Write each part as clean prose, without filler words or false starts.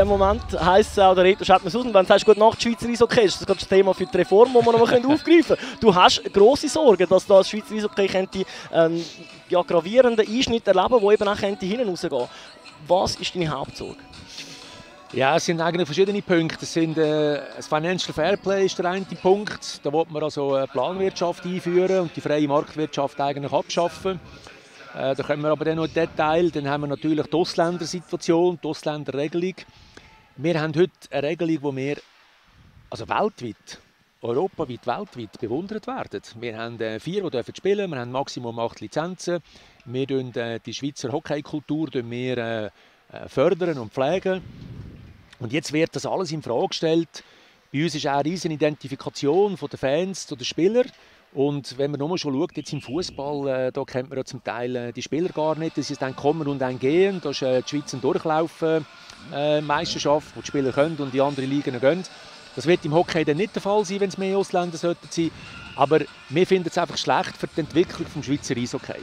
dem Moment heisst es auch, der Reto schaut man es aus. Und wenn du sagst, gut Nacht, Schweizer Eishockey, das ist das Thema für die Reform, die wir noch aufgreifen können. Du hast grosse Sorgen, dass das Schweizer Eishockey einen gravierenden Einschnitt erleben könnte, der eben auch hinten rausgehen könnte. Was ist deine Hauptsorge? Ja, es sind eigentlich verschiedene Punkte. Es sind, das Financial Fair Play ist der eine Punkt. Da will man also eine Planwirtschaft einführen und die freie Marktwirtschaft eigentlich abschaffen. Da kommen wir aber dann noch in Detail. Dann haben wir natürlich die Ausländersituation, die Ausländerregelung. Wir haben heute eine Regelung, die wir also weltweit, europaweit, weltweit bewundert werden. Wir haben 4, die dürfen spielen. Wir haben maximum 8 Lizenzen. Wir fördern die Schweizer Hockeykultur fördern und pflegen. Und jetzt wird das alles in Frage gestellt. Bei uns ist auch eine riesen Identifikation von den Fans zu den Spielern. Und wenn man nur schon schaut, jetzt im Fußball, da kennt man ja zum Teil die Spieler gar nicht. Das ist ein Kommen und ein Gehen. Da ist die Schweiz ein Durchlaufen-Meisterschaft, wo die Spieler können und die anderen Ligen gehen. Das wird im Hockey dann nicht der Fall sein, wenn es mehr Ausländer sollten sein. Aber wir finden es einfach schlecht für die Entwicklung des Schweizer Eishockey.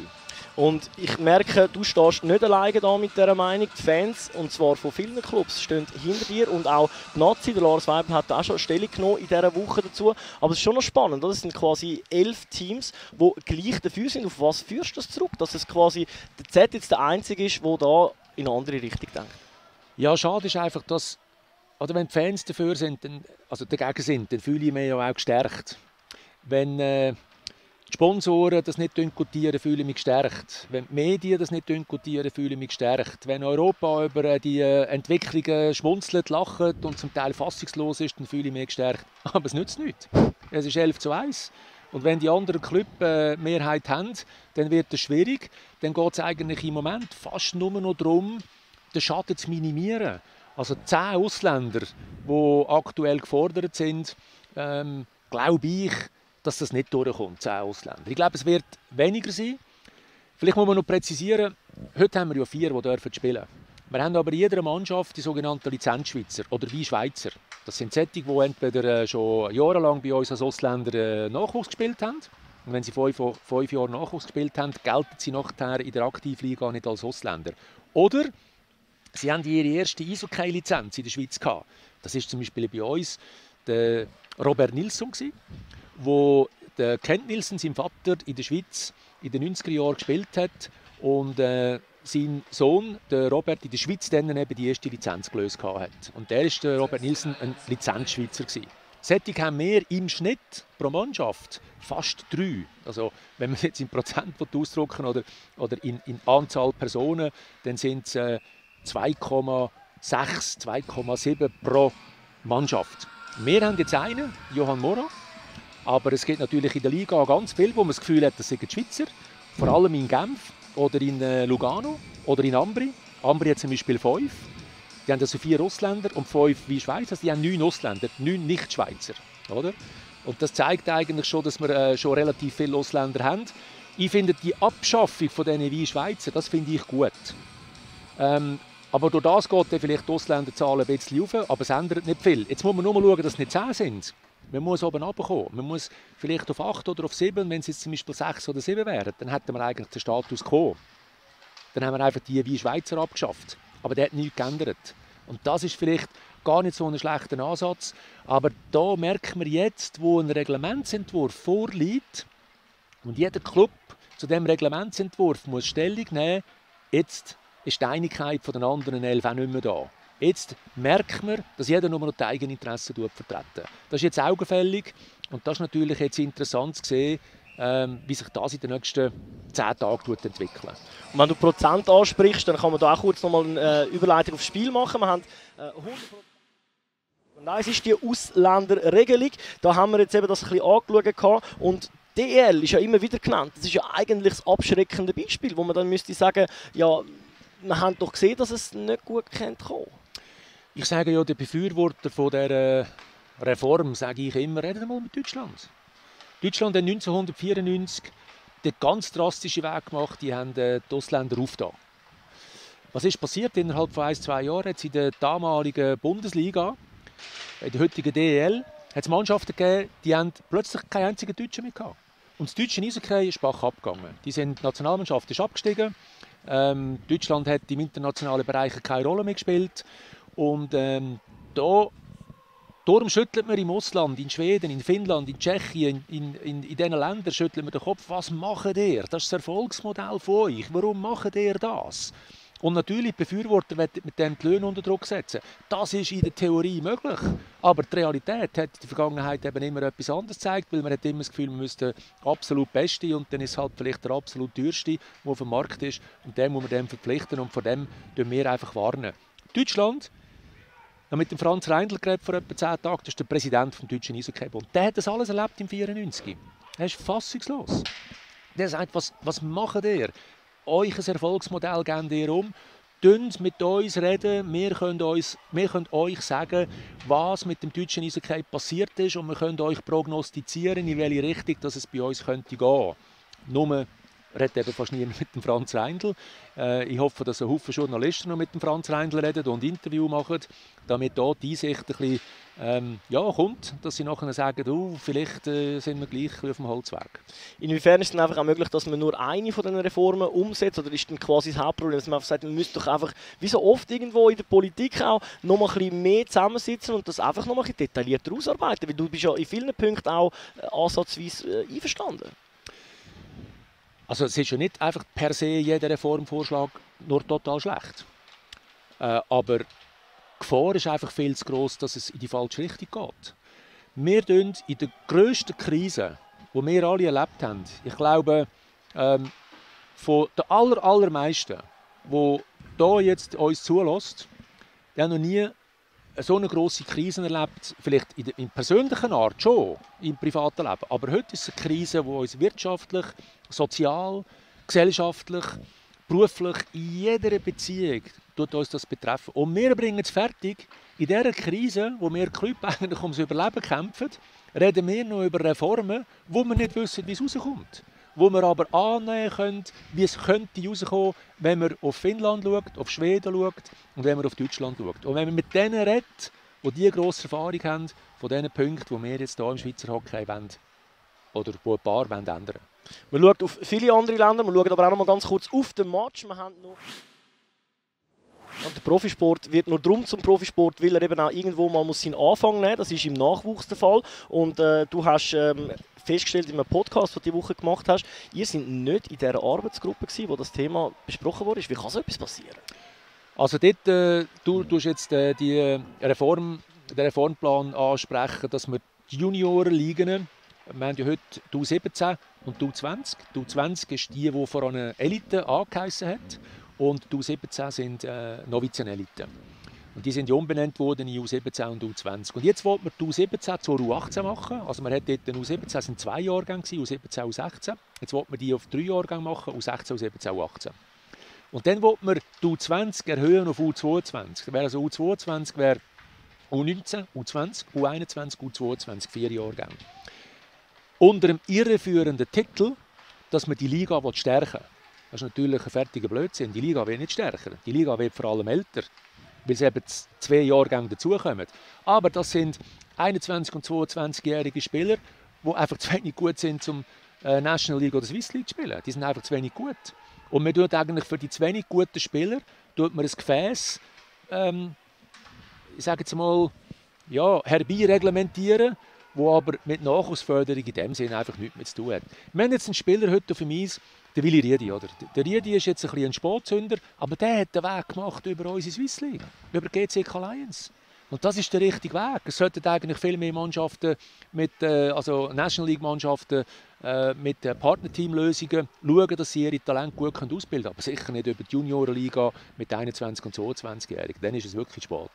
Und ich merke, du stehst nicht alleine da mit dieser Meinung. Die Fans, und zwar von vielen Clubs, stehen hinter dir. Und auch die Nazi, der Lars Weibel, hat auch schon Stellung genommen in dieser Woche dazu. Aber es ist schon noch spannend. Es sind quasi 11 Teams, die gleich dafür sind. Auf was führst du das zurück? Dass es quasi der Z jetzt der Einzige ist, der da in eine andere Richtung denkt. Ja, schade ist einfach, dass, oder wenn die Fans dafür sind, also dagegen sind, dann fühle ich mich ja auch gestärkt. Wenn die Sponsoren das nicht diskutieren, fühle ich mich gestärkt. Wenn die Medien das nicht diskutieren, fühle ich mich gestärkt. Wenn Europa über die Entwicklungen schmunzelt, lacht und zum Teil fassungslos ist, dann fühle ich mich gestärkt. Aber es nützt nichts. Es ist 11:1. Und wenn die anderen Clubs Mehrheit haben, dann wird es schwierig. Dann geht es eigentlich im Moment fast nur noch darum, den Schaden zu minimieren. Also 10 Ausländer, die aktuell gefordert sind, glaube ich, dass das nicht durchkommt, 10 Ausländer. Ich glaube, es wird weniger sein. Vielleicht muss man noch präzisieren, heute haben wir ja 4, die dürfen spielen. Wir haben aber in jeder Mannschaft die sogenannten Lizenzschweizer oder wie Schweizer. Das sind solche, die entweder schon jahrelang bei uns als Ausländer Nachwuchs gespielt haben. Und wenn sie 5 Jahre Nachwuchs gespielt haben, gelten sie nachher in der Aktivliga nicht als Ausländer. Oder sie haben ihre erste Eishockey-Lizenz in der Schweiz gehabt. Das ist zum Beispiel bei uns der Robert Nilsson, wo der Kent Nielsen, sein Vater, in der Schweiz in den 90er Jahren gespielt hat und sein Sohn, der Robert, in der Schweiz dann eben die erste Lizenz gelöst hat. Und der ist der Robert Nilsson ein Lizenzschweizer gewesen. Solche haben wir im Schnitt pro Mannschaft fast 3. Also wenn man jetzt in Prozent ausdrücken oder in Anzahl Personen, dann sind es 2,6, 2,7 pro Mannschaft. Wir haben jetzt einen, Johann Mora. Aber es gibt natürlich in der Liga ganz viel, wo man das Gefühl hat, das sind die Schweizer. Vor allem in Genf oder in Lugano oder in Ambri. Ambri hat zum Beispiel 5. Die haben also 4 Ausländer und 5 wie Schweizer. Also die haben 9 Ausländer, 9 Nicht-Schweizer. Oder? Und das zeigt eigentlich schon, dass wir schon relativ viele Ausländer haben. Ich finde die Abschaffung von diesen wie Schweizer, das finde ich gut. Aber durch das geht dann vielleicht die Ausländerzahl ein bisschen rauf, aber es ändert nicht viel. Jetzt muss man nur mal schauen, dass es nicht 10 sind. Man muss oben runterkommen. Man muss vielleicht auf 8 oder auf 7, wenn es jetzt zum Beispiel 6 oder 7 wären, dann hätten wir eigentlich den Status quo. Dann haben wir einfach die wie Schweizer abgeschafft. Aber der hat nichts geändert. Und das ist vielleicht gar nicht so ein schlechter Ansatz. Aber da merkt man jetzt, wo ein Reglementsentwurf vorliegt und jeder Club zu diesem Reglementsentwurf muss Stellung nehmen, jetzt ist die Einigkeit von den anderen 11 auch nicht mehr da. Jetzt merkt man, dass jeder nur noch die eigenen Interessen vertreten. Das ist jetzt augenfällig und das ist natürlich jetzt interessant zu sehen, wie sich das in den nächsten 10 Tagen entwickelt. Und wenn du Prozent ansprichst, dann kann man da auch kurz nochmal eine Überleitung aufs Spiel machen. Wir haben 100%. Nein, es ist die Ausländerregelung. Da haben wir jetzt eben das ein bisschen angeschaut. Und DL ist ja immer wieder genannt. Das ist ja eigentlich das abschreckende Beispiel, wo man dann müsste sagen, ja, wir haben doch gesehen, dass es nicht gut kommen kann. Ich sage ja, der Befürworter von dieser Reform, sage ich immer, reden mal mit Deutschland. Deutschland hat 1994 den ganz drastischen Weg gemacht, die haben die Ausländer aufgetan. Was ist passiert? Innerhalb von 1-2 Jahren hat es in der damaligen Bundesliga, in der heutigen DEL, hat es Mannschaften gegeben, die haben plötzlich keinen einzigen Deutschen mehr gehabt. Und das deutsche Eishockey ist bach abgegangen. Die Nationalmannschaft ist abgestiegen. Deutschland hat im internationalen Bereich keine Rolle mehr gespielt. Und darum schüttelt man im Ausland, in Schweden, in Finnland, in Tschechien, in diesen Ländern schüttelt man den Kopf. Was macht ihr? Das ist das Erfolgsmodell von euch. Warum macht ihr das? Und natürlich, die Befürworter wollen mit dem die Löhne unter Druck setzen. Das ist in der Theorie möglich. Aber die Realität hat in der Vergangenheit eben immer etwas anderes gezeigt, weil man hat immer das Gefühl, man müsste absolut Beste und dann ist halt vielleicht der absolut Teuerste, der auf dem Markt ist. Und dem muss man dem verpflichten und vor dem tun wir einfach warnen. Deutschland, ich habe mit dem Franz Reindl geredet vor etwa 10 Tagen, das ist der Präsident des Deutschen Eishockey-Bundes. Und der hat das alles erlebt im 1994. Er ist fassungslos. Der sagt, was macht ihr? Euch ein Erfolgsmodell gebt ihr um. Dünnt mit uns reden. Wir können euch sagen, was mit dem deutschen Eishockey passiert ist. Und wir können euch prognostizieren, in welche Richtung dass es bei uns könnte gehen. Nur redet eben fast niemand mit dem Franz Reindl. Ich hoffe, dass ein Haufen Journalisten noch mit dem Franz Reindl reden und Interview machen, damit da die Einsicht ein bisschen, kommt, dass sie nachher sagen, vielleicht sind wir gleich auf dem Holzweg. Inwiefern ist es dann einfach auch möglich, dass man nur eine von diesen Reformen umsetzt? Oder ist dann quasi das Hauptproblem, dass man einfach sagt, man müsste doch einfach, wie so oft irgendwo in der Politik auch, noch mal ein bisschen mehr zusammensitzen und das einfach noch mal ein bisschen detaillierter ausarbeiten? Weil du bist ja in vielen Punkten auch ansatzweise einverstanden. Also es ist ja nicht einfach per se jeder Reformvorschlag nur total schlecht. Aber die Gefahr ist einfach viel zu gross, dass es in die falsche Richtung geht. Wir tun in der grössten Krise, die wir alle erlebt haben, ich glaube, von den allermeisten, die hier jetzt uns zulässt, die haben noch nie so eine grosse Krise erlebt, vielleicht in persönlicher Art schon, im privaten Leben. Aber heute ist es eine Krise, die uns wirtschaftlich, sozial, gesellschaftlich, beruflich, in jeder Beziehung tut uns das betreffen. Und wir bringen es fertig, in dieser Krise, wo wir Klub eigentlich ums Überleben kämpfen, reden wir noch über Reformen, wo wir nicht wissen, wie es rauskommt. Wo wir aber annehmen können, wie es könnte rauskommen, wenn man auf Finnland schaut, auf Schweden schaut und wenn man auf Deutschland schaut. Und wenn man mit denen redet, die diese grosse Erfahrung haben, von diesen Punkten, die wir jetzt hier im Schweizer Hockey wollen, oder wo ein paar wollen ändern. Man schaut auf viele andere Länder, man schaut aber auch noch mal ganz kurz auf den Match. Wir haben noch und der Profisport wird nur drum zum Profisport, weil er eben auch irgendwo mal seinen Anfang nehmen muss. Das ist im Nachwuchs der Fall. Und du hast festgestellt in einem Podcast, den du diese Woche gemacht hast, ihr seid nicht in dieser Arbeitsgruppe gewesen, wo das Thema besprochen wurde. Wie kann so etwas passieren? Also dort, du tust jetzt den Reformplan ansprechen, dass wir die Juniorenligen, wir haben ja heute die U17 und die U20. Die U20 ist die vor einer Elite angeheissen hat. Und die U17 sind Novizeneliten. Und die sind ja umbenannt worden in U17 und U20. Und jetzt wollte man die U17 zur U18 machen. Also man hat dort eine U17 sind 2 Jahrgänge, U17 und U16. Jetzt wollte man die auf 3 Jahrgänge machen, U16, U17 und U18. Und dann wollte man die U20 erhöhen auf U22. Da wäre also U22 wäre U19, U20, U21, U22, 4 Jahrgänge. Unter dem irreführenden Titel, dass man die Liga stärken will. Das ist natürlich ein fertiger Blödsinn. Die Liga wird nicht stärker. Die Liga wird vor allem älter, weil es eben 2 Jahrgänge dazukommen. Aber das sind 21- und 22-jährige Spieler, die einfach zu wenig gut sind, um National League oder Swiss League zu spielen. Die sind einfach zu wenig gut. Und man tut eigentlich für die zu wenig guten Spieler ein Gefäß, ich sage jetzt mal, ja, herbeireglementieren, wo aber mit Nachwuchsförderung in dem Sinne einfach nichts mehr zu tun hat. Wir haben jetzt einen Spieler heute auf dem Eis, der Willi Riedi, oder? Der Riedi ist jetzt ein Sportzünder, aber der hat den Weg gemacht über unsere Swiss League, über GCK Lions. Und das ist der richtige Weg. Es sollten eigentlich viel mehr Mannschaften, also National League-Mannschaften mit Partnerteamlösungen schauen, dass sie ihre Talente gut ausbilden können. Aber sicher nicht über die Juniorenliga mit 21- und 22-Jährigen. Dann ist es wirklich spät.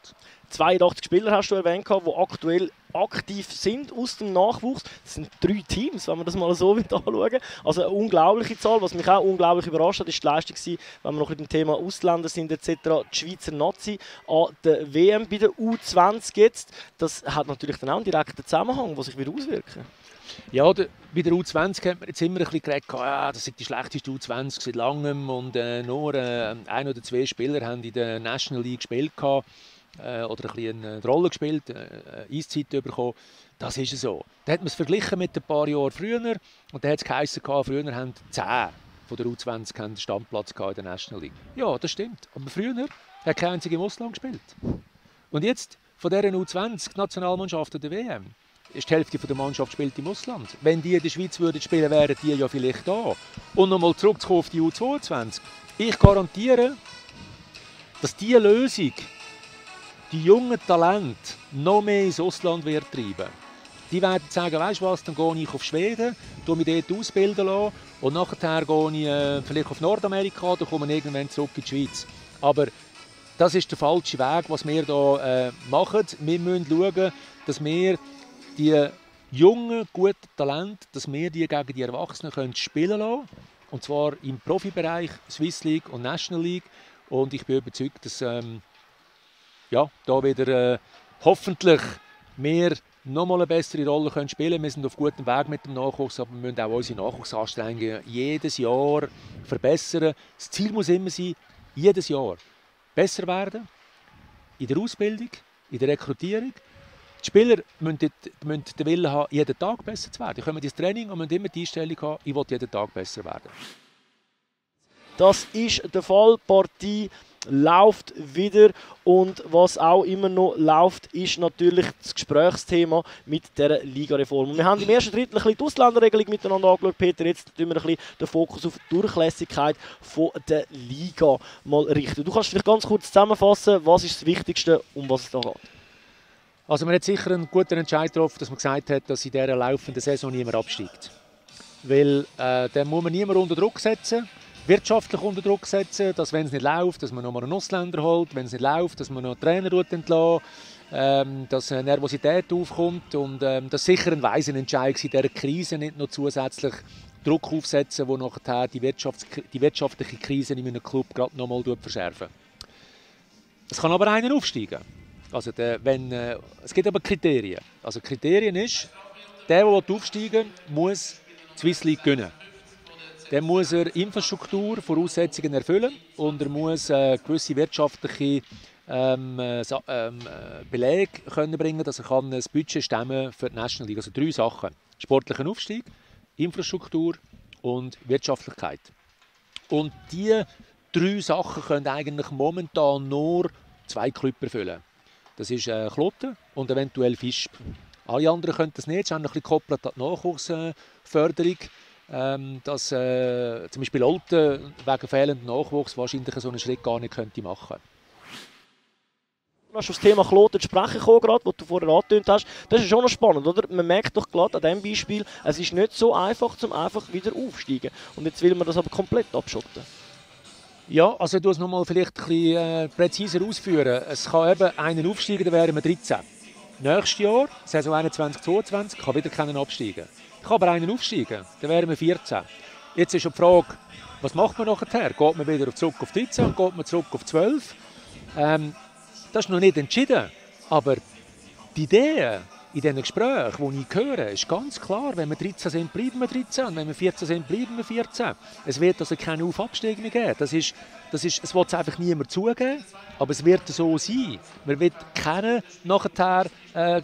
82 Spieler hast du erwähnt, die aktuell aktiv sind aus dem Nachwuchs. Das sind 3 Teams, wenn man das mal so anschauen. Also eine unglaubliche Zahl. Was mich auch unglaublich überrascht hat, ist die Leistung, wenn wir noch mit dem Thema Ausländer sind etc. Die Schweizer Nazi an der WM bei der U20 jetzt. Das hat natürlich dann auch einen direkten Zusammenhang, der sich wieder auswirken. Ja, bei der U20 hat man jetzt immer ein bisschen geredet, ja, das sind die schlechteste U20 seit langem und nur 1 oder 2 Spieler haben in der National League gespielt oder ein bisschen eine Rolle gespielt, Eiszeit bekommen. Das ist so. Da hat man es verglichen mit ein paar Jahren früher und da hat es geheißen, früher haben 10 von der U20 einen Stammplatz in der National League. Ja, das stimmt. Aber früher hat kein einziger im Ausland gespielt. Und jetzt von dieser U20-Nationalmannschaft der WM ist die Hälfte der Mannschaft spielt im Ausland. Wenn die in der Schweiz würden spielen, wären die ja vielleicht da. Und nochmal zurückzukommen auf die U22. Ich garantiere, dass diese Lösung die jungen Talente noch mehr ins Ausland wird treiben. Die werden sagen, weißt du was, dann gehe ich auf Schweden, tu mich dort ausbilden lassen und nachher gehe ich vielleicht auf Nordamerika, dann komme ich irgendwann zurück in die Schweiz. Aber das ist der falsche Weg, was wir hier machen. Wir müssen schauen, dass wir die jungen, guten Talente, dass wir die gegen die Erwachsenen können spielen lassen. Und zwar im Profibereich, Swiss League und National League. Und ich bin überzeugt, dass ja, da wieder hoffentlich mehr nochmal eine bessere Rolle können spielen. Wir sind auf gutem Weg mit dem Nachwuchs, aber wir müssen auch unsere Nachwuchsanstrengungen jedes Jahr verbessern. Das Ziel muss immer sein, jedes Jahr besser werden, in der Ausbildung, in der Rekrutierung. Die Spieler müssen den Willen haben, jeden Tag besser zu werden. Die kommen ins Training und müssen immer die Einstellung haben, ich will jeden Tag besser werden. Das ist der Fall. Die Partie läuft wieder. Und was auch immer noch läuft, ist natürlich das Gesprächsthema mit dieser Ligareform. Wir haben im ersten Drittel ein bisschen die Ausländerregelung miteinander angeschaut, Peter. Jetzt richten wir ein bisschen den Fokus auf die Durchlässigkeit der Liga mal richten. Du kannst vielleicht ganz kurz zusammenfassen, was ist das Wichtigste, um was es da geht. Also man hat sicher einen guten Entscheid getroffen, dass man gesagt hat, dass in dieser laufenden Saison niemand absteigt. Weil dann muss man niemand unter Druck setzen. Wirtschaftlich unter Druck setzen, dass wenn es nicht läuft, dass man nochmal einen Ausländer holt, wenn es nicht läuft, dass man noch einen Trainer entlässt, dass Nervosität aufkommt und das sicher ein weiser Entscheid in dieser Krise, nicht noch zusätzlich Druck aufsetzen, wo nachher die wirtschaftliche Krise in einem Club gerade nochmal verschärfen. Es kann aber einer aufsteigen. Also es gibt aber Kriterien. Also Kriterien ist, der aufsteigen will, muss die Swiss League gewinnen. Dann muss er Infrastruktur, Voraussetzungen erfüllen und er muss gewisse wirtschaftliche Belege können bringen, dass er ein Budget stemmen für die National League. Also drei Sachen. Sportlichen Aufstieg, Infrastruktur und Wirtschaftlichkeit. Und diese drei Sachen können eigentlich momentan nur zwei Klubs erfüllen. Das ist Kloten und eventuell Fischb. Alle anderen können das nicht. Sie haben ein bisschen gekoppelt an die Nachwuchsförderung. Dass zum Beispiel Olten wegen fehlendem Nachwuchs wahrscheinlich so einen Schritt gar nicht machen könnte. Du hast auf das Thema Kloten zu sprechen gekommen, das du vorher angetönt hast. Das ist schon noch spannend, oder? Man merkt doch glatt an diesem Beispiel, es ist nicht so einfach, um einfach wieder aufzusteigen. Und jetzt will man das aber komplett abschotten. Ja, also du musst es noch mal vielleicht ein bisschen präziser ausführen. Es kann eben einen aufsteigen, dann wären wir 13. Nächstes Jahr, Saison 21/22, kann wieder keinen absteigen. Ich kann aber einen aufsteigen, dann wären wir 14. Jetzt ist die Frage, was macht man nachher? Geht man wieder zurück auf 13, geht man zurück auf 12? Das ist noch nicht entschieden. Aber die Idee in diesen Gesprächen, die ich höre, ist ganz klar, wenn wir 13 sind, bleiben wir 13. Und wenn wir 14 sind, bleiben wir 14. Es wird also keine Auf-Abstieg mehr geben. Es will es einfach niemand zugeben, aber es wird so sein. Man wird keinen nachher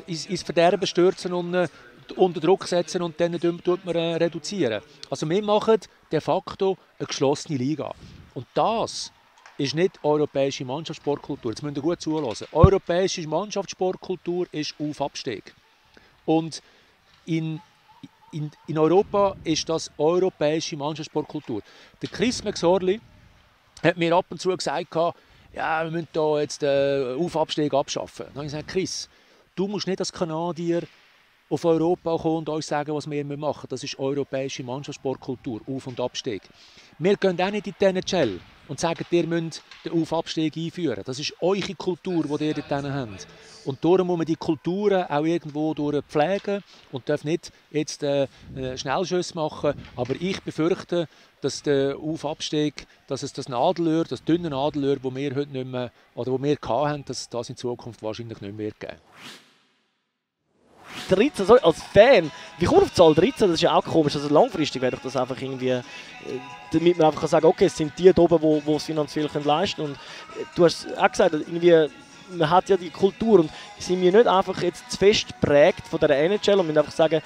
ins Verderben stürzen und unter Druck setzen und dann tut man reduzieren. Also wir machen de facto eine geschlossene Liga. Und das ist nicht europäische Mannschaftssportkultur. Jetzt müsst ihr gut zuhören. Europäische Mannschaftssportkultur ist Auf-Abstieg. Und in Europa ist das europäische Mannschaftssportkultur. Der Chris McSorley hat mir ab und zu gesagt, ja, wir müssen da jetzt den Auf-Abstieg abschaffen. Dann habe ich gesagt, Chris, du musst nicht als Kanadier auf Europa kommen und uns sagen, was wir machen. Das ist europäische Mannschaftssportkultur, Auf- und Abstieg. Wir gehen auch nicht in die NHL und sagen, ihr müsst den Auf-Abstieg einführen. Das ist eure Kultur, die ihr dort habt. Und darum muss man die Kulturen auch irgendwo pflegen und darf nicht jetzt Schnellschüsse machen. Aber ich befürchte, dass der Auf-Abstieg, dass es das Nadelöhr, das dünne Nadelöhr, das wir heute nicht mehr, oder das wir hatten, dass das in Zukunft wahrscheinlich nicht mehr geben wird. 13, sorry, als Fan, wie kommt auf die Zahl 13? Das ist ja auch komisch, also langfristig werde ich das einfach irgendwie, damit man einfach sagen kann, okay, es sind die da oben, die es finanziell leisten können. Und du hast auch gesagt, irgendwie, man hat ja die Kultur und sind wir nicht einfach jetzt zu fest geprägt von der NHL und müssen einfach sagen,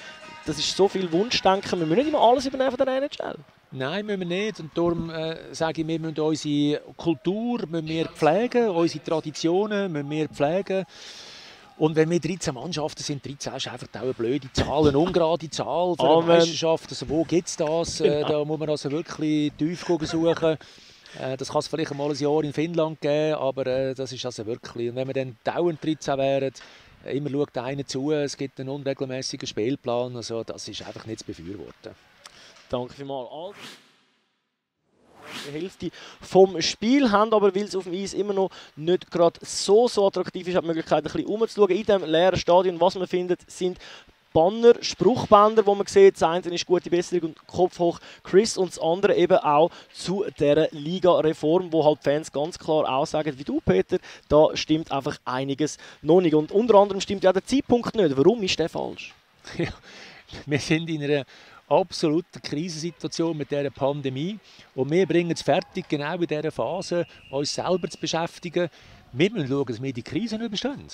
das ist so viel Wunschdenken, wir müssen nicht immer alles übernehmen von der NHL. Nein, müssen wir nicht. Und darum sage ich, wir müssen unsere Kultur müssen wir pflegen, unsere Traditionen müssen wir pflegen. Und wenn wir 13 Mannschaften sind, 13 ist einfach auch eine blöde Zahl, eine ungerade Zahl für eine Meisterschaft. Also wo gibt es das? Genau. Da muss man also wirklich tief suchen. Das kann es vielleicht mal ein Jahr in Finnland geben, aber das ist also wirklich... Und wenn wir dann dauernd 13 wären, immer schaut einer zu, es gibt einen unregelmäßigen Spielplan, also das ist einfach nicht zu befürworten. Danke vielmals. Also, die Hälfte vom Spiel haben, aber weil es auf dem Eis immer noch nicht gerade so attraktiv ist, hat die Möglichkeit, ein bisschen umzuschauen. In diesem leeren Stadion, was man findet, sind Banner, Spruchbänder, wo man sieht, das eine ist gute Besserung und Kopf hoch Chris und das andere eben auch zu dieser Liga-Reform, wo halt Fans ganz klar auch sagen, wie du, Peter, da stimmt einfach einiges noch nicht. Und unter anderem stimmt ja der Zeitpunkt nicht. Warum ist der falsch? Ja, wir sind in einer absoluten Krisensituation mit dieser Pandemie und wir bringen es fertig, genau in dieser Phase uns selber zu beschäftigen. Wir müssen schauen, dass wir die Krisen überstehen.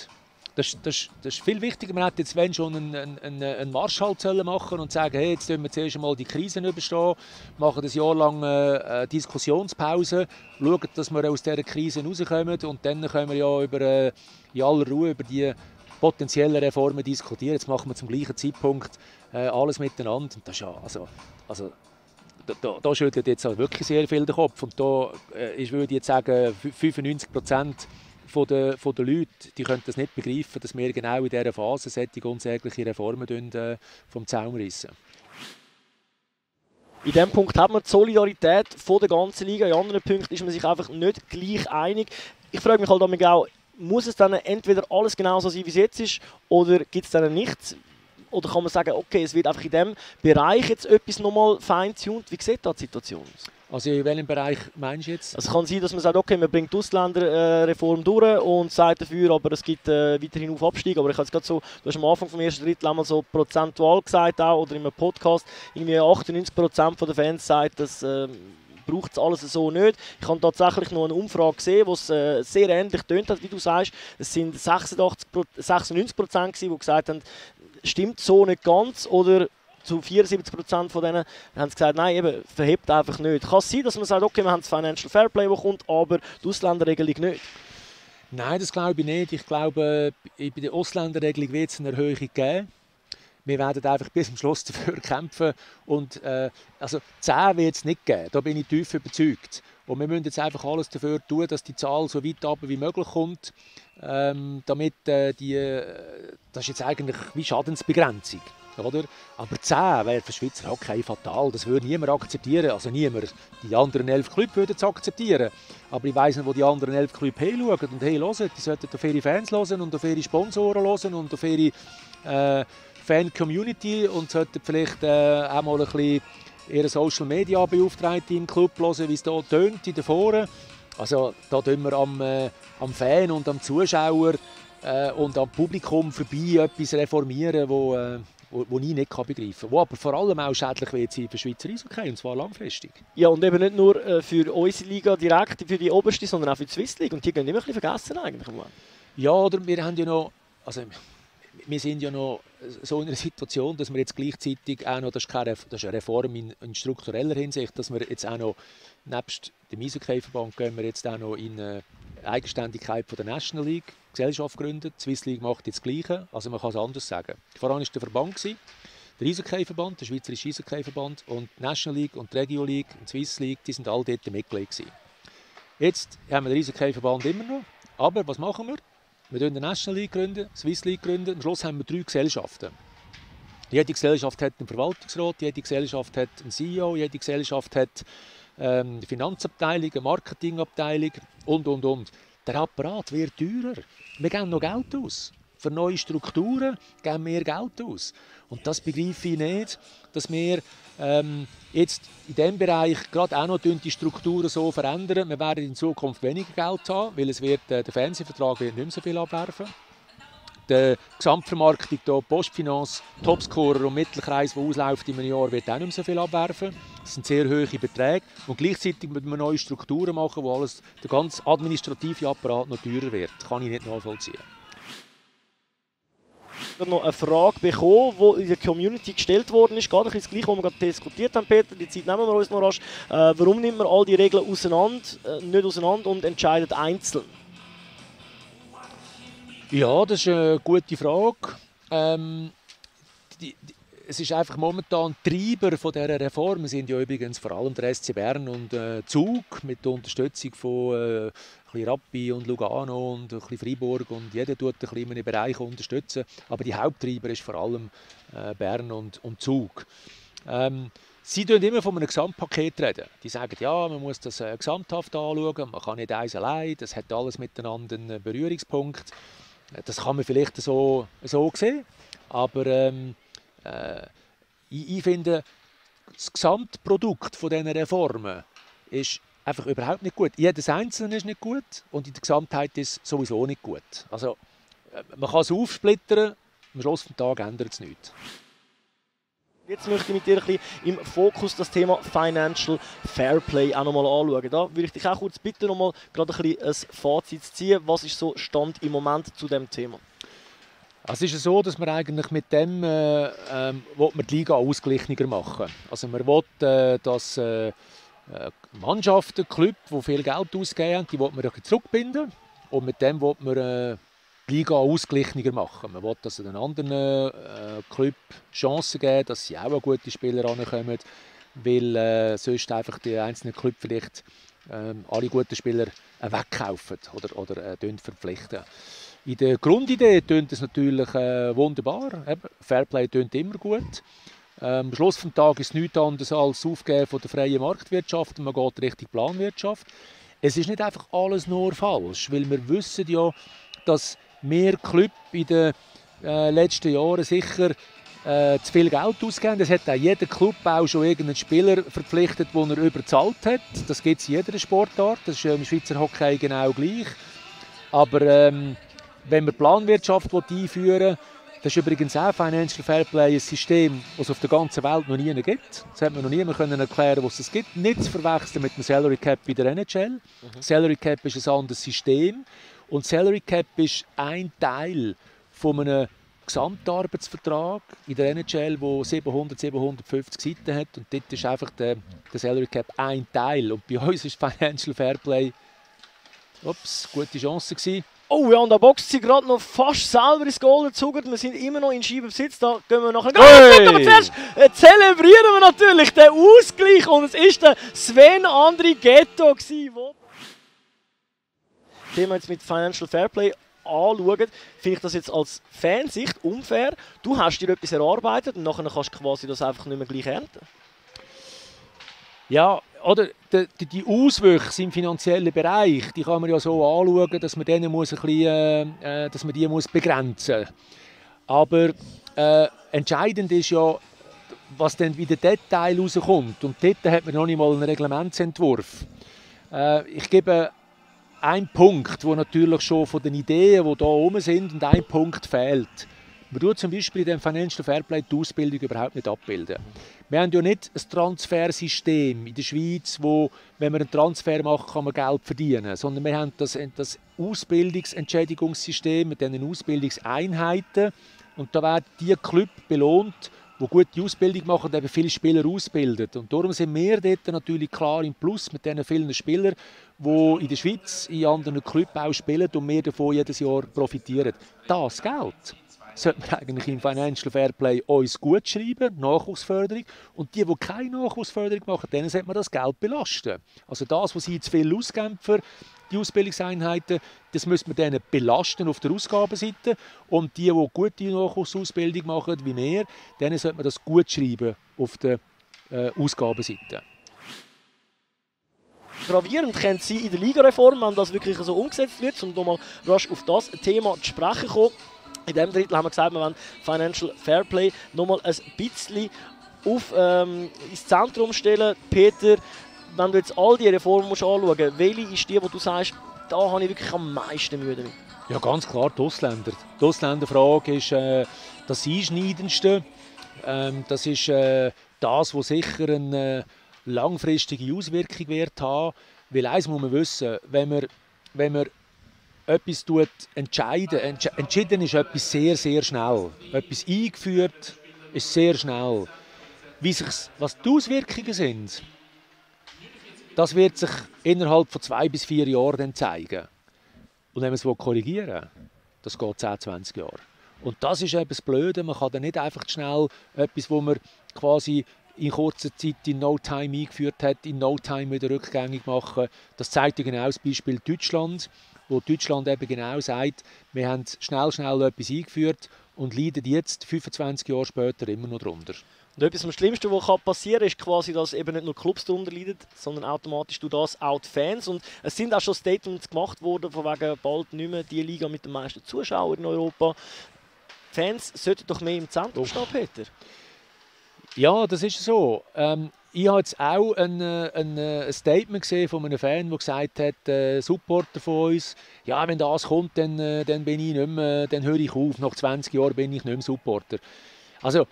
Das ist viel wichtiger. Man hätte jetzt, wenn schon, einen Marschhalt machen und sagen, hey, jetzt tun wir zuerst einmal die Krisen überstehen, machen ein Jahr lang eine Diskussionspause, schauen, dass wir aus dieser Krise rauskommen und dann können wir ja in aller Ruhe über die potenziellen Reformen diskutieren. Jetzt machen wir zum gleichen Zeitpunkt alles miteinander. Und das ist ja, da schüttelt jetzt also wirklich sehr viel den Kopf. Und da ich würde jetzt sagen, 95% von den Leuten, die können das nicht begreifen, dass wir genau in dieser Phase solche unsägliche Reformen vom Zaun rissen. In diesem Punkt hat man die Solidarität von der ganzen Liga. In anderen Punkten ist man sich einfach nicht gleich einig. Ich frage mich halt damit auch, muss es dann entweder alles genauso sein, wie es jetzt ist, oder gibt es dann nichts? Oder kann man sagen, okay, es wird einfach in diesem Bereich jetzt etwas nochmal feintuned? Wie sieht da die Situation aus? Also in welchem Bereich meinst du jetzt? Es kann sein, dass man sagt, okay, man bringt die Ausländerreform durch und sagt dafür, aber es gibt weiterhin auf Abstieg. Aber ich habe jetzt so, du hast am Anfang vom ersten Drittel einmal so prozentual gesagt, auch, oder in einem Podcast, irgendwie 98% der Fans sagt, dass... braucht es alles so nicht. Ich habe tatsächlich noch eine Umfrage gesehen, die es sehr ähnlich tönt hat, wie du sagst. Es sind 96% gewesen, die gesagt haben, stimmt so nicht ganz, oder zu 74% von denen haben gesagt, nein, eben, verhebt einfach nicht. Kann es sein, dass man sagt, okay, wir haben das Financial Fair Play, das kommt, aber die Ausländerregelung nicht? Nein, das glaube ich nicht. Ich glaube, bei der Ausländerregelung wird es eine Erhöhung geben. Wir werden einfach bis zum Schluss dafür kämpfen und also 10 wird es nicht geben, da bin ich tief überzeugt. Und wir müssen jetzt einfach alles dafür tun, dass die Zahl so weit runter wie möglich kommt, damit das ist jetzt eigentlich wie Schadensbegrenzung, oder? Aber 10 wäre für Schweizer Hockey fatal, das würde niemand akzeptieren, also niemand. Die anderen 11 Clubs würden es akzeptieren, aber ich weiss nicht, wo die anderen 11 Clubs hinschauen und hören. Die sollten auf ihre Fans hören und auf ihre Sponsoren hören und auf ihre... Fan-Community und sollten vielleicht auch mal ein bisschen ihre Social-Media-Beauftragte im Club hören, wie es hier tönt in den Foren. Also da tun wir am Fan und am Zuschauer und am Publikum vorbei etwas reformieren, wo ich nicht begreifen kann, wo aber vor allem auch schädlich wird für Schweizer Eishockey, und zwar langfristig. Ja, und eben nicht nur für unsere Liga direkt, für die oberste, sondern auch für die Swiss League, und die gehen immer ein bisschen vergessen eigentlich. Ja, oder wir haben ja noch... Also, wir sind ja noch so in einer Situation, dass wir jetzt gleichzeitig auch noch, das ist eine Reform in struktureller Hinsicht, dass wir jetzt auch noch, nebst dem Eishockey-Verband gehen wir jetzt auch noch in Eigenständigkeit von der National League, Gesellschaft gründet. Die Swiss League macht jetzt das Gleiche, also man kann es anders sagen. Voran war der Verband, der Eishockey-Verband, der Schweizerische Eishockey-Verband, und die National League und die Regio League und die Swiss League, die sind alle dort Mitglied gewesen. Jetzt haben wir den Eishockey-Verband immer noch, aber was machen wir? Wir gründen die National League, die Swiss League. Am Schluss haben wir 3 Gesellschaften. Jede Gesellschaft hat einen Verwaltungsrat, jede Gesellschaft hat einen CEO, jede Gesellschaft hat eine Finanzabteilung, eine Marketingabteilung und. Der Apparat wird teurer. Wir geben noch Geld aus. Für neue Strukturen geben wir Geld aus. Und das begreife ich nicht, dass wir jetzt in diesem Bereich gerade auch noch die Strukturen so verändern. Wir werden in Zukunft weniger Geld haben, weil es wird, der Fernsehvertrag wird nicht mehr so viel abwerfen. Die Gesamtvermarktung, die Postfinanz, Topscorer und Mittelkreis, der ausläuft in einem Jahr, wird auch nicht mehr so viel abwerfen. Das sind sehr hohe Beträge. Und gleichzeitig müssen wir neue Strukturen machen, wo alles, der ganze administrative Apparat noch teurer wird. Das kann ich nicht nachvollziehen. gerade noch eine Frage bekommen, die in der Community gestellt worden ist. Gerade das Gleiche, was wir gerade diskutiert haben, Peter. Die Zeit nehmen wir uns noch rasch. Warum nimmt man all die Regeln auseinander, nicht auseinander und entscheidet einzeln? Ja, das ist eine gute Frage. Es ist einfach momentan Treiber von dieser Reform. Es sind ja übrigens vor allem der SC Bern und Zug mit der Unterstützung von Rappi und Lugano und ein bisschen Freiburg, und jeder tut ein bisschen in einem Bereich unterstützen. Aber die Haupttreiber ist vor allem Bern und Zug. Sie reden immer von einem Gesamtpaket. Die sagen, ja, man muss das gesamthaft anschauen, man kann nicht eins allein, das hat alles miteinander einen Berührungspunkt. Das kann man vielleicht so sehen, aber ich finde, das Gesamtprodukt von diesen Reformen ist einfach überhaupt nicht gut. Jedes Einzelne ist nicht gut und in der Gesamtheit ist es sowieso nicht gut. Also, man kann es aufsplittern, am Schluss des Tages ändert es nichts. Jetzt möchte ich mit dir ein bisschen im Fokus das Thema Financial Fair Play auch nochmal anschauen. Da würde ich dich auch kurz bitten, nochmal gerade ein bisschen ein Fazit zu ziehen. Was ist so Stand im Moment zu diesem Thema? Es ist so, dass man eigentlich mit dem die Liga ausgeglichener machen will. Also man will, dass Mannschaften, Clubs, die viel Geld ausgeben, die will man ein bisschen zurückbinden. Und mit dem will man die Liga ausgeglichener machen. Man will, dass den anderen Clubs Chancen geben, dass sie auch gute Spieler herankommen, weil sonst einfach die einzelnen Clubs vielleicht alle guten Spieler wegkaufen oder verpflichten. In der Grundidee tönt es natürlich wunderbar. Fairplay tönt immer gut. Am Schluss des Tages ist nichts anderes als das Aufgeben von der freien Marktwirtschaft und man geht Richtung Planwirtschaft. Es ist nicht einfach alles nur falsch, weil wir wissen ja, dass mehr Clubs in den letzten Jahren sicher zu viel Geld ausgeben. Es hat auch jeder Club auch schon irgendeinen Spieler verpflichtet, den er überzahlt hat. Das gibt es in jeder Sportart. Das ist im Schweizer Hockey genau gleich. Aber wenn wir Planwirtschaft einführen wollen, das ist übrigens auch Financial Fairplay ein System, das es auf der ganzen Welt noch nie gibt. Das hat man noch niemand erklären, was es gibt. Nicht zu verwechseln mit dem Salary Cap in der NHL. Salary Cap ist ein anderes System. Und Salary Cap ist ein Teil von einem Gesamtarbeitsvertrag in der NHL, der 700, 750 Seiten hat. Und dort ist einfach der Salary Cap ein Teil. Und bei uns ist Financial Fairplay, gute Chance gewesen. Oh ja, und da boxt sie gerade noch fast selber ins Goal gezugert. Wir sind immer noch in Scheibenbesitz. Da gehen wir nachher. Hey! Aber zuerst zelebrieren wir natürlich den Ausgleich. Und es war der Sven Andrighetto, der Thema jetzt mit Financial Fairplay anschauen, finde ich das jetzt als Fansicht unfair. Du hast dir etwas erarbeitet und nachher kannst du quasi das einfach nicht mehr gleich ernten. Ja, oder die Auswüchse im finanziellen Bereich, die kann man ja so anschauen, dass man die begrenzen muss. Aber entscheidend ist ja, was dann wieder Detail rauskommt. Und dort hat man noch nicht mal einen Reglementsentwurf. Ich gebe einen Punkt, der natürlich schon von den Ideen, die hier oben sind, und ein Punkt fehlt. Man tut zum Beispiel in dem Financial Fairplay die Ausbildung überhaupt nicht abbilden. Wir haben ja nicht ein Transfersystem in der Schweiz, wo, wenn man einen Transfer macht, kann man Geld verdienen. Sondern wir haben das Ausbildungsentschädigungssystem mit diesen Ausbildungseinheiten. Und da werden die Clubs belohnt, die gute Ausbildung machen und eben viele Spieler ausbilden. Und darum sind wir dort natürlich klar im Plus mit diesen vielen Spielern, die in der Schweiz in anderen Clubs auch spielen und wir davon jedes Jahr profitieren. Das Geld sollte man eigentlich im Financial Fairplay uns gut schreiben, Nachwuchsförderung. Und die keine Nachwuchsförderung machen, denen sollte man das Geld belasten. Also das, was sie zu viel ausgeben für die Ausbildungseinheiten, das müssen wir denen belasten auf der Ausgabenseite. Und die gute Nachwuchsausbildung machen, wie wir, denen sollte man das gut schreiben auf der Ausgabenseite. Gravierend können sie in der Ligareform, wenn das wirklich so umgesetzt wird, um nochmal rasch auf das Thema zu sprechen kommen. In diesem Drittel haben wir gesagt, wir wollen Financial Fairplay nochmal ein bisschen ins Zentrum stellen. Peter, wenn du jetzt all die Reformen anschauen musst, welche ist die, wo du sagst, da habe ich wirklich am meisten Mühe damit? Ja, ganz klar die Ausländer. Die Ausländerfrage ist das Einschneidendste. Das ist das, was sicher eine langfristige Auswirkung wird haben. Weil eins muss man wissen, wenn man etwas entscheiden. Entschieden ist etwas sehr, sehr schnell. Etwas eingeführt ist sehr schnell. Was die Auswirkungen sind, das wird sich innerhalb von 2 bis 4 Jahren dann zeigen. Und wenn man es korrigieren will, das geht 10, 20 Jahre. Und das ist eben das Blöde. Man kann dann nicht einfach schnell etwas, wo man quasi in kurzer Zeit in no time eingeführt hat, in no time wieder rückgängig machen. Das zeigt ja genau das Beispiel Deutschland, wo Deutschland eben genau sagt, wir haben schnell, schnell etwas eingeführt und leiden jetzt 25 Jahre später immer noch darunter. Und etwas am Schlimmsten, was passieren kann, ist quasi, dass eben nicht nur Clubs darunter leiden, sondern automatisch durch das auch die Fans. Und es sind auch schon Statements gemacht worden, von wegen bald nicht mehr die Liga mit den meisten Zuschauern in Europa. Die Fans sollten doch mehr im Zentrum stehen, Peter. Ja, das ist so. Ich habe jetzt auch ein Statement gesehen von einem Fan, der gesagt hat, Supporter von uns, ja, wenn das kommt, dann bin ich nicht mehr, dann höre ich auf. Nach 20 Jahren bin ich nicht mehr Supporter. Also,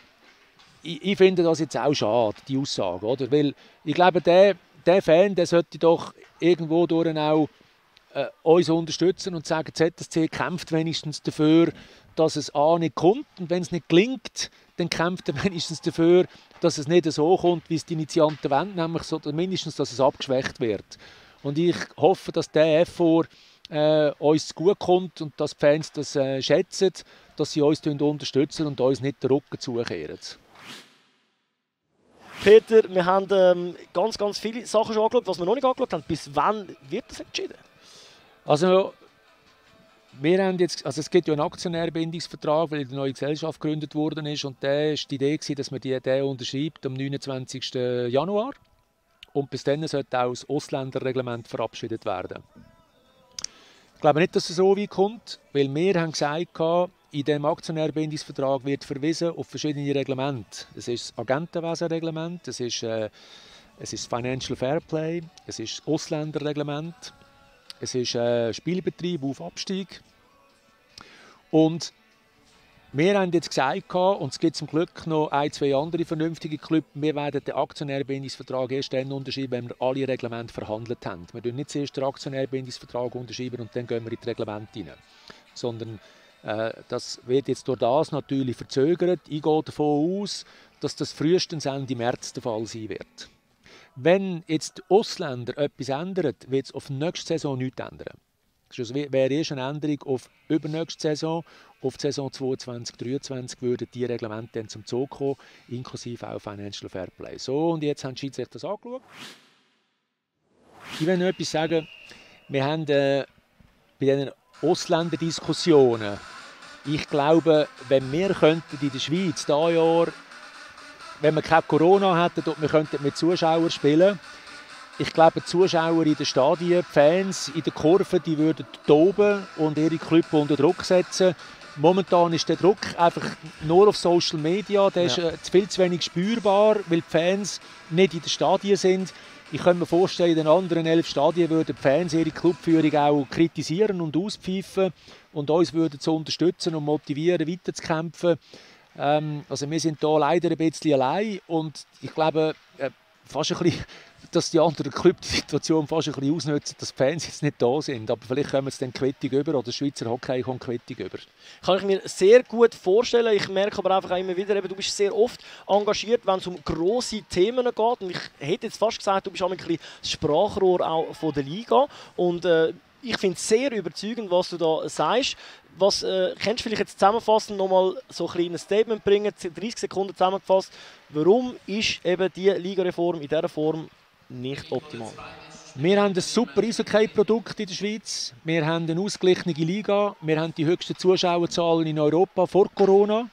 ich finde das jetzt auch schade, die Aussage, oder? Weil ich glaube, der Fan, der sollte doch irgendwo durch auch uns unterstützen und sagen, ZSC kämpft wenigstens dafür, dass es A nicht kommt, und wenn es nicht gelingt, dann kämpft er wenigstens dafür, dass es nicht so kommt, wie es die Initianten wollen, nämlich so, mindestens, dass es abgeschwächt wird. Und ich hoffe, dass der Effort uns zugutekommt und dass die Fans das schätzen, dass sie uns unterstützen und uns nicht den Rücken zukehren. Peter, wir haben ganz, ganz viele Sachen schon angeschaut, was wir noch nicht angeschaut haben. Bis wann wird das entschieden? Also, wir haben jetzt, also es gibt ja einen Aktionärbindungsvertrag, weil die neue Gesellschaft gegründet worden ist. Und da war die Idee, dass man den unterschreibt am 29. Januar. Und bis dann sollte auch das Ausländerreglement verabschiedet werden. Ich glaube nicht, dass es so weit kommt, weil wir haben gesagt, in diesem Aktionärbindungsvertrag wird verwiesen auf verschiedene Reglemente. Es ist das Agentenwesenreglement, es ist das Financial Fair Play, es ist das Ausländerreglement. Es ist Spielbetrieb auf Abstieg. Und wir haben jetzt gesagt, und es gibt zum Glück noch 1, 2 andere vernünftige Clubs, wir werden den Aktionärbindungsvertrag erst dann unterschreiben, wenn wir alle Reglemente verhandelt haben. Wir unterschreiben nicht zuerst den Aktionärbindungsvertrag unterschreiben und dann gehen wir in die Reglemente rein. Sondern das wird jetzt durch das natürlich verzögert. Ich gehe davon aus, dass das frühestens Ende März der Fall sein wird. Wenn jetzt die Ausländer etwas ändern, wird es auf nächste Saison nichts ändern. Es wäre erst eine Änderung auf übernächste Saison. Auf die Saison 2022/2023 würden die Reglemente dann zum Zug kommen, inklusive auch Financial Fair Play. So, und jetzt haben die Schiedsrichter das angeschaut. Ich will noch etwas sagen. Wir haben bei diesen Ausländerdiskussionen, ich glaube, wenn wir könnten in der Schweiz dieses Jahr, wenn wir kein Corona hätten und wir könnten mit Zuschauern spielen. Ich glaube, die Zuschauer in den Stadien, die Fans in den Kurven, die würden toben und ihre Clubs unter Druck setzen. Momentan ist der Druck einfach nur auf Social Media. Der ist viel zu wenig spürbar, weil die Fans nicht in den Stadien sind. Ich könnte mir vorstellen, in den anderen 11 Stadien würden die Fans ihre Clubführung auch kritisieren und auspfeifen und uns würden zu unterstützen und motivieren, weiterzukämpfen. Also wir sind hier leider ein bisschen allein und ich glaube, fast ein bisschen, dass die anderen Clubs die Situation fast ein bisschen ausnutzen, dass die Fans jetzt nicht da sind. Aber vielleicht kommen sie dann Quittung über oder der Schweizer Hockey kommt Quittung über. Kann ich mir sehr gut vorstellen. Ich merke aber einfach auch immer wieder, du bist sehr oft engagiert, wenn es um grosse Themen geht. Und ich hätte jetzt fast gesagt, du bist auch ein bisschen das Sprachrohr auch von der Liga. Und ich finde es sehr überzeugend, was du da sagst. Was kannst du vielleicht jetzt zusammenfassen, nochmal so ein kleines Statement bringen, 30 Sekunden zusammengefasst. Warum ist eben die Ligareform in dieser Form nicht optimal? Wir haben ein super Eishockey-Produkt in der Schweiz. Wir haben eine ausgeglichene Liga. Wir haben die höchsten Zuschauerzahlen in Europa vor Corona.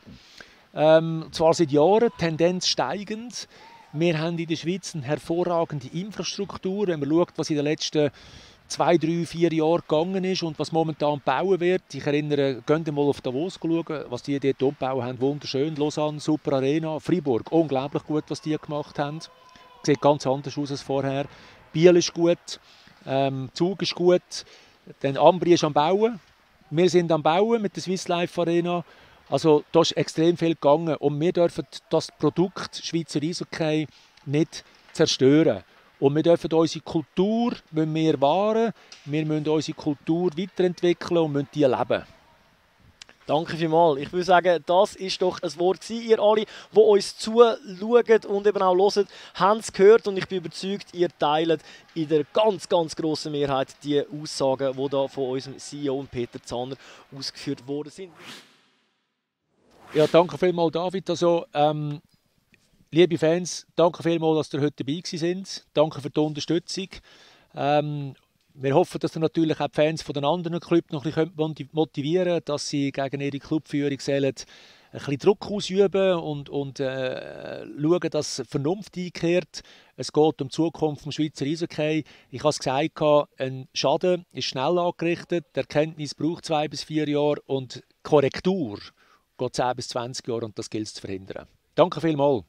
Zwar seit Jahren, Tendenz steigend. Wir haben in der Schweiz eine hervorragende Infrastruktur. Wenn man schaut, was in den letzten 2, 3, 4 Jahre gegangen ist und was momentan gebaut wird. Ich erinnere, geht mal auf Davos schauen, was die dort umbauen haben. Wunderschön, Lausanne, super Arena, Freiburg, unglaublich gut, was die gemacht haben. Sieht ganz anders aus als vorher. Biel ist gut, Zug ist gut, dann Ambri ist am Bauen. Wir sind am Bauen mit der Swiss Life Arena. Also da ist extrem viel gegangen und wir dürfen das Produkt Schweizer Eishockey nicht zerstören. Und wir dürfen unsere Kultur wahren, wir müssen unsere Kultur weiterentwickeln und müssen die leben. Danke vielmals. Ich würde sagen, das ist doch ein Wort gewesen. Ihr alle, die uns zuschauen und eben auch hören, haben es gehört und ich bin überzeugt, ihr teilt in der ganz, ganz grossen Mehrheit die Aussagen, die da von unserem CEO Peter Zahner ausgeführt worden sind. Ja, danke vielmals, David. Also, liebe Fans, danke vielmals, dass ihr heute dabei seid. Danke für die Unterstützung. Wir hoffen, dass ihr natürlich auch die Fans von den anderen Clubs noch ein bisschen motivieren könnt, dass sie gegen ihre Clubführung sollen, ein bisschen Druck ausüben und schauen, dass Vernunft einkehrt. Es geht um die Zukunft des Schweizer Eishockey. Ich habe es gesagt, ein Schaden ist schnell angerichtet, die Erkenntnis braucht 2 bis 4 Jahre und Korrektur geht 10 bis 20 Jahre und das gilt es zu verhindern. Danke vielmals.